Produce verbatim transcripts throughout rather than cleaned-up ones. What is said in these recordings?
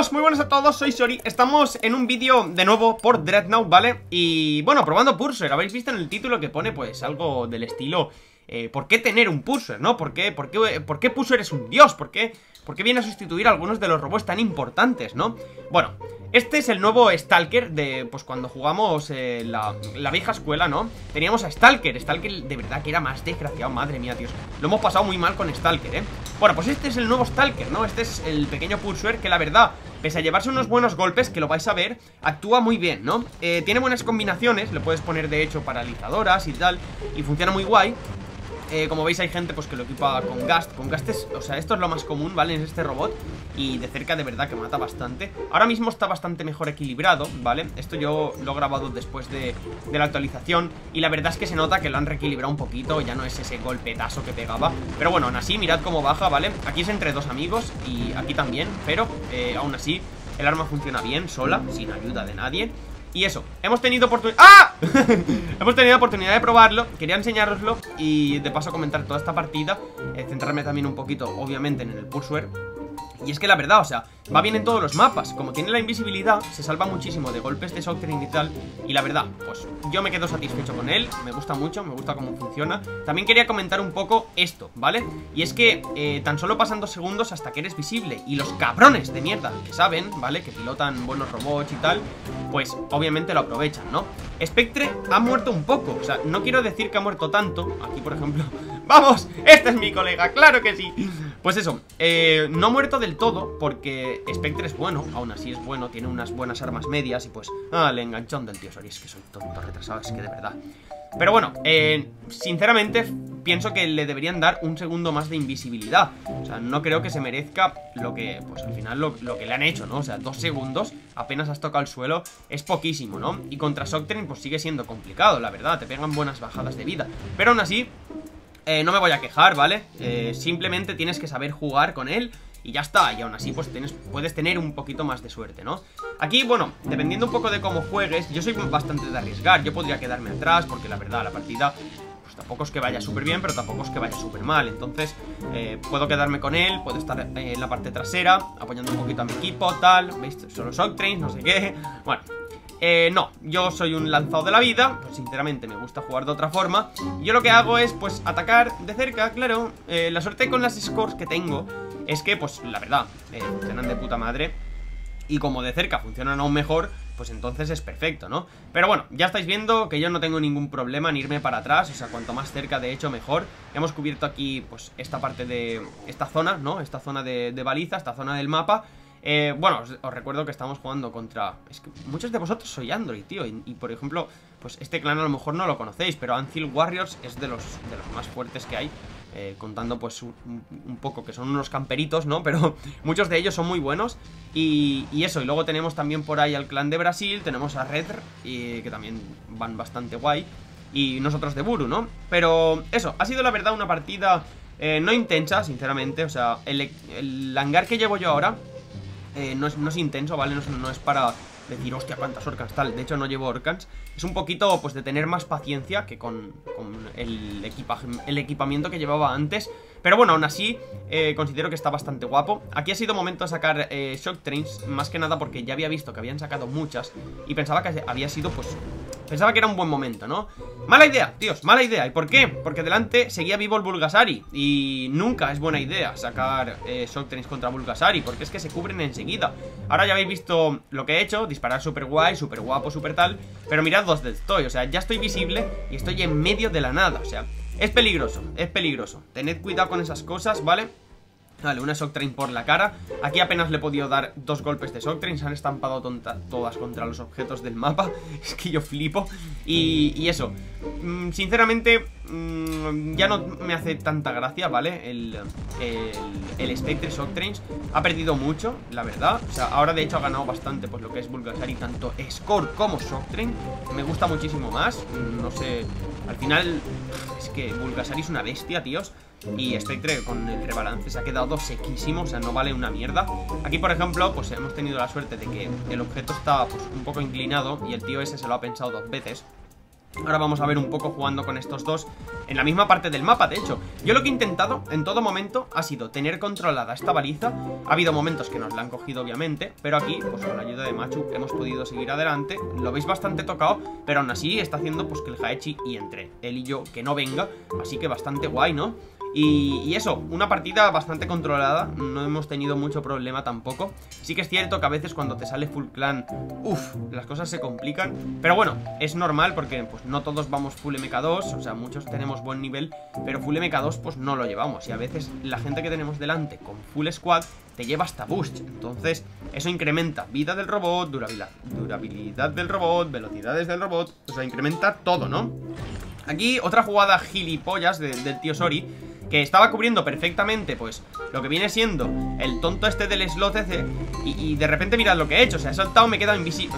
Chicos, muy buenas a todos, soy Sori. Estamos en un vídeo de nuevo por Dreadnought, ¿vale? Y bueno, probando Purser. Habéis visto en el título que pone pues algo del estilo eh, ¿por qué tener un Purser, no? ¿Por qué, por qué, por qué Purser es un dios? ¿Por qué, por qué viene a sustituir a algunos de los robots tan importantes, no? Bueno, este es el nuevo Stalker de pues cuando jugamos eh, la, la vieja escuela, ¿no? Teníamos a Stalker, Stalker de verdad que era más desgraciado, madre mía, tíos. Lo hemos pasado muy mal con Stalker, ¿eh? Bueno, pues este es el nuevo Stalker, ¿no? Este es el pequeño Pursuer que la verdad, pese a llevarse unos buenos golpes, que lo vais a ver, actúa muy bien, ¿no? Eh, tiene buenas combinaciones, le puedes poner de hecho paralizadoras y tal, y funciona muy guay. Eh, como veis hay gente pues que lo equipa con Gast. Con Gast es, o sea, esto es lo más común, ¿vale? Es este robot, y de cerca de verdad que mata bastante. Ahora mismo está bastante mejor equilibrado, ¿vale? Esto yo lo he grabado después de, de la actualización, y la verdad es que se nota que lo han reequilibrado un poquito. Ya no es ese golpetazo que pegaba, pero bueno, aún así mirad cómo baja, ¿vale? Aquí es entre dos amigos y aquí también, pero eh, aún así el arma funciona bien, sola, sin ayuda de nadie. Y eso, hemos tenido oportunidad... ¡Ah! Hemos tenido oportunidad de probarlo, quería enseñároslo y de paso comentar toda esta partida, eh, centrarme también un poquito, obviamente, en el Pursuer. Y es que la verdad, o sea, va bien en todos los mapas. Como tiene la invisibilidad, se salva muchísimo de golpes de Shock Train y tal. Y la verdad, pues yo me quedo satisfecho con él. Me gusta mucho, me gusta cómo funciona. También quería comentar un poco esto, ¿vale? Y es que eh, tan solo pasan dos segundos hasta que eres visible. Y los cabrones de mierda que saben, ¿vale? Que pilotan buenos robots y tal, pues obviamente lo aprovechan, ¿no? Spectre ha muerto un poco. O sea, no quiero decir que ha muerto tanto. Aquí, por ejemplo... ¡Vamos! ¡Este es mi colega! ¡Claro que sí! Pues eso, eh, no ha muerto del todo, porque Spectre es bueno, aún así es bueno, tiene unas buenas armas medias y pues... Ah, le enganchón del tío Sori, es que soy tonto retrasado, es que de verdad... Pero bueno, eh, sinceramente pienso que le deberían dar un segundo más de invisibilidad. O sea, no creo que se merezca lo que, pues al final lo, lo que le han hecho, ¿no? O sea, dos segundos, apenas has tocado el suelo, es poquísimo, ¿no? Y contra Shock Train pues sigue siendo complicado, la verdad, te pegan buenas bajadas de vida. Pero aún así... Eh, no me voy a quejar, ¿vale? Eh, simplemente tienes que saber jugar con él y ya está, y aún así pues tienes, puedes tener un poquito más de suerte, ¿no? Aquí, bueno, dependiendo un poco de cómo juegues, yo soy bastante de arriesgar, yo podría quedarme atrás porque la verdad la partida... Tampoco es que vaya súper bien, pero tampoco es que vaya súper mal. Entonces, eh, puedo quedarme con él, puedo estar eh, en la parte trasera, apoyando un poquito a mi equipo, tal. ¿Veis? Solo Shock Trains, no sé qué. Bueno, eh, no, yo soy un lanzado de la vida. Pues sinceramente me gusta jugar de otra forma. Yo lo que hago es, pues, atacar de cerca, claro. eh, La suerte con las scores que tengo es que, pues, la verdad, eh, funcionan de puta madre. Y como de cerca funcionan aún mejor, pues entonces es perfecto, ¿no? Pero bueno, ya estáis viendo que yo no tengo ningún problema en irme para atrás. O sea, cuanto más cerca, de hecho, mejor. Hemos cubierto aquí, pues, esta parte de... Esta zona, ¿no? Esta zona de, de baliza, esta zona del mapa. Eh, bueno, os, os recuerdo que estamos jugando contra... Es que muchos de vosotros soy Android, tío. Y, y, por ejemplo, pues este clan a lo mejor no lo conocéis, pero Anvil Warriors es de los, de los más fuertes que hay. Eh, contando pues un, un poco que son unos camperitos, ¿no? Pero muchos de ellos son muy buenos y, y eso, y luego tenemos también por ahí al clan de Brasil, tenemos a Redr, eh, que también van bastante guay, y nosotros de Buru, ¿no? Pero eso, ha sido la verdad una partida eh, no intensa, sinceramente. O sea, el, el hangar que llevo yo ahora eh, no, es, no es intenso, ¿vale? No es, no es para... decir, hostia, cuántas Orcans, tal, de hecho no llevo Orcans. Es un poquito, pues, de tener más paciencia que con, con el, equipaje, el equipamiento que llevaba antes. Pero bueno, aún así, eh, considero que está bastante guapo. Aquí ha sido momento de sacar eh, Shock Trains, más que nada porque ya había visto que habían sacado muchas y pensaba que había sido, pues... Pensaba que era un buen momento, ¿no? Mala idea, tíos, mala idea. ¿Y por qué? Porque delante seguía vivo el Bulgasari. Y nunca es buena idea sacar eh, Shock Trains contra Bulgasari, porque es que se cubren enseguida. Ahora ya habéis visto lo que he hecho. Disparar súper guay, súper guapo, súper tal. Pero mirad dónde estoy, o sea, ya estoy visible y estoy en medio de la nada. O sea, es peligroso, es peligroso. Tened cuidado con esas cosas, ¿vale? Vale, una Shock Train por la cara. Aquí apenas le he podido dar dos golpes de Shock Train. Se han estampado tonta, todas contra los objetos del mapa. Es que yo flipo. Y, y eso, mm, sinceramente, mm, ya no me hace tanta gracia, ¿vale? El, el, el Spectre Shock Trains ha perdido mucho, la verdad. O sea, ahora de hecho ha ganado bastante, pues lo que es Bulgasari, tanto Score como Shock Train. Me gusta muchísimo más. No sé, al final, es que Bulgasari es una bestia, tíos. Y Spectre con el rebalance se ha quedado sequísimo, o sea, no vale una mierda. Aquí, por ejemplo, pues hemos tenido la suerte de que el objeto está, pues, un poco inclinado y el tío ese se lo ha pensado dos veces Ahora vamos a ver un poco jugando con estos dos en la misma parte del mapa, de hecho. Yo lo que he intentado en todo momento ha sido tener controlada esta baliza. Ha habido momentos que nos la han cogido, obviamente, pero aquí, pues con la ayuda de Machu, hemos podido seguir adelante. Lo veis bastante tocado, pero aún así está haciendo pues que el Haechi y entre él y yo que no venga. Así que bastante guay, ¿no? Y, y eso, una partida bastante controlada. No hemos tenido mucho problema tampoco. Sí que es cierto que a veces cuando te sale full clan, uff, las cosas se complican. Pero bueno, es normal porque pues no todos vamos full M K dos. O sea, muchos tenemos buen nivel, pero full M K dos pues no lo llevamos. Y a veces la gente que tenemos delante con full squad te lleva hasta boost. Entonces eso incrementa vida del robot, durabilidad, durabilidad del robot, velocidades del robot. O sea, incrementa todo, ¿no? Aquí otra jugada gilipollas de, del tío Sori, que estaba cubriendo perfectamente, pues, lo que viene siendo el tonto este del slot ese, y, y de repente mirad lo que he hecho. O sea, he saltado, me he quedado invisible,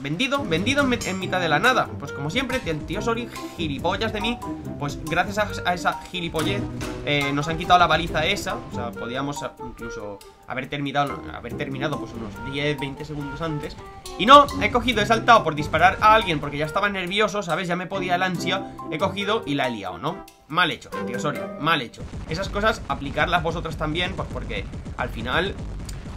vendido, vendido en, en mitad de la nada. Pues como siempre, el tío Sori, gilipollas de mí, pues gracias a, a esa gilipollez eh, nos han quitado la baliza esa. O sea, podíamos incluso haber terminado, haber terminado pues unos diez, veinte segundos antes. Y no, he cogido, he saltado por disparar a alguien porque ya estaba nervioso, ¿sabes? Ya me podía el ansia. He cogido y la he liado, ¿no? Mal hecho, tío Sori, mal hecho. Esas cosas, aplicarlas vosotras también, pues porque al final,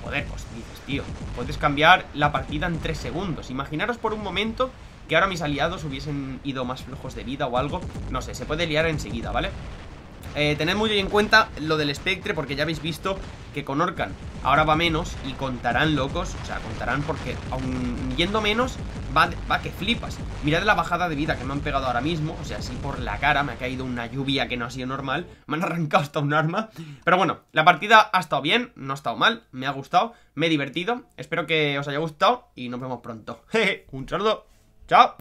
joder, pues dices, tío, puedes cambiar la partida en tres segundos. Imaginaros por un momento que ahora mis aliados hubiesen ido más flojos de vida o algo. No sé, se puede liar enseguida, ¿vale? Eh, tened muy en cuenta lo del Spectre, porque ya habéis visto que con Orcan ahora va menos y contarán, locos. O sea, contarán porque aun yendo menos va, va que flipas. Mirad la bajada de vida que me han pegado ahora mismo. O sea, así por la cara me ha caído una lluvia que no ha sido normal. Me han arrancado hasta un arma. Pero bueno, la partida ha estado bien, no ha estado mal, me ha gustado, me he divertido. Espero que os haya gustado y nos vemos pronto. Un saludo, chao.